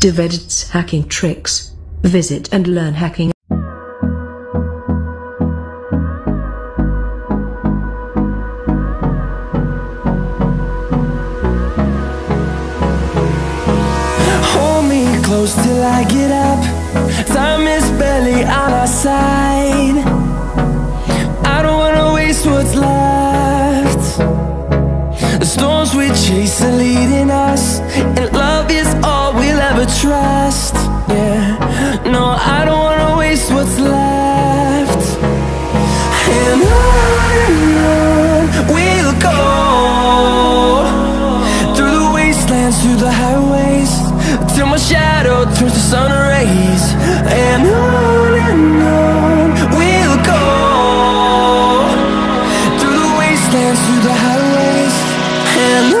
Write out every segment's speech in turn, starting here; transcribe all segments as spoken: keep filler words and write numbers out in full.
DiVedit's Hacking Tricks. Visit and learn hacking. Hold me close till I get up. Time is barely on our side. I don't wanna waste what's left. The storms we chase are leading us, and love is all we'll ever trust. Yeah, no, I don't wanna waste what's left. And on we'll go, through the wastelands, through the highways, till my shadow turns to sun rays. And on and on we'll go, through the wastelands, through the highways, and on.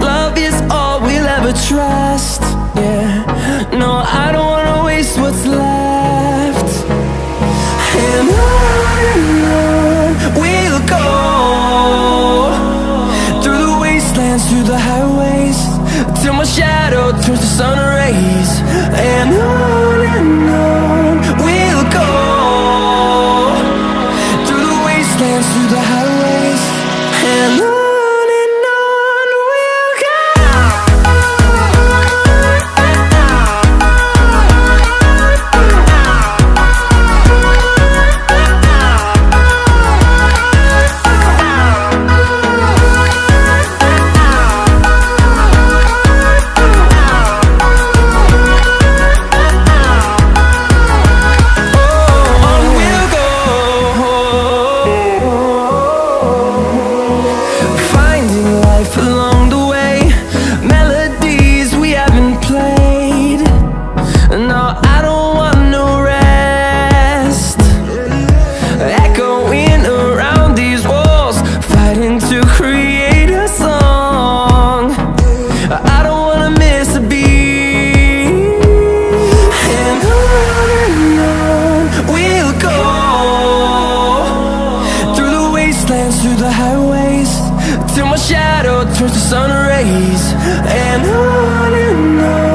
love is all we'll ever trust. Yeah, no, I don't wanna waste what's left. And on and on we'll go, through the wastelands, through the highways, till my shadow turns to sun rays. And on and on we'll go, through the wastelands, through the highways, and on. through the highways till my shadow turns to sun rays, and on and on.